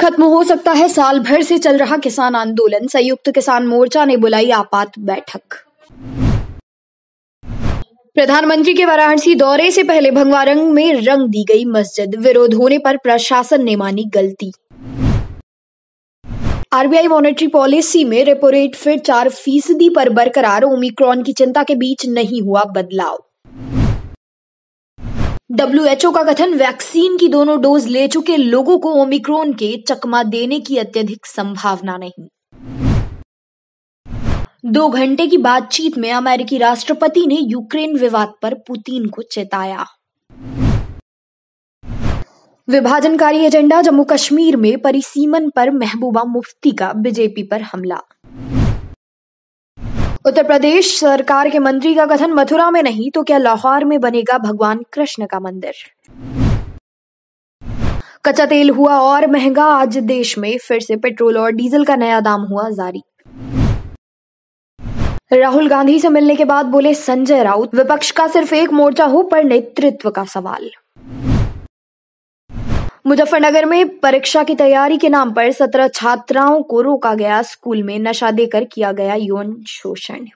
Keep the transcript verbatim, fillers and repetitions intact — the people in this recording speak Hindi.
खत्म हो सकता है साल भर से चल रहा किसान आंदोलन। संयुक्त किसान मोर्चा ने बुलाई आपात बैठक। प्रधानमंत्री के वाराणसी दौरे से पहले भगवारंग में रंग दी गई मस्जिद, विरोध होने पर प्रशासन ने मानी गलती। आरबीआई मॉनेटरी पॉलिसी में रेपो रेट फिर चार फीसदी पर बरकरार, ओमिक्रॉन की चिंता के बीच नहीं हुआ बदलाव। डब्ल्यूएचओ का कथन, वैक्सीन की दोनों डोज ले चुके लोगों को ओमिक्रॉन के चकमा देने की अत्यधिक संभावना नहीं। दो घंटे की बातचीत में अमेरिकी राष्ट्रपति ने यूक्रेन विवाद पर पुतिन को चेताया। विभाजनकारी एजेंडा, जम्मू कश्मीर में परिसीमन पर महबूबा मुफ्ती का बीजेपी पर हमला। उत्तर प्रदेश सरकार के मंत्री का कथन, मथुरा में नहीं तो क्या लाहौर में बनेगा भगवान कृष्ण का मंदिर। कच्चा तेल हुआ और महंगा, आज देश में फिर से पेट्रोल और डीजल का नया दाम हुआ जारी। राहुल गांधी से मिलने के बाद बोले संजय राउत, विपक्ष का सिर्फ एक मोर्चा हो पर नेतृत्व का सवाल। मुजफ्फरनगर में परीक्षा की तैयारी के नाम पर सत्रह छात्राओं को रोका गया स्कूल में, नशा देकर किया गया यौन शोषण।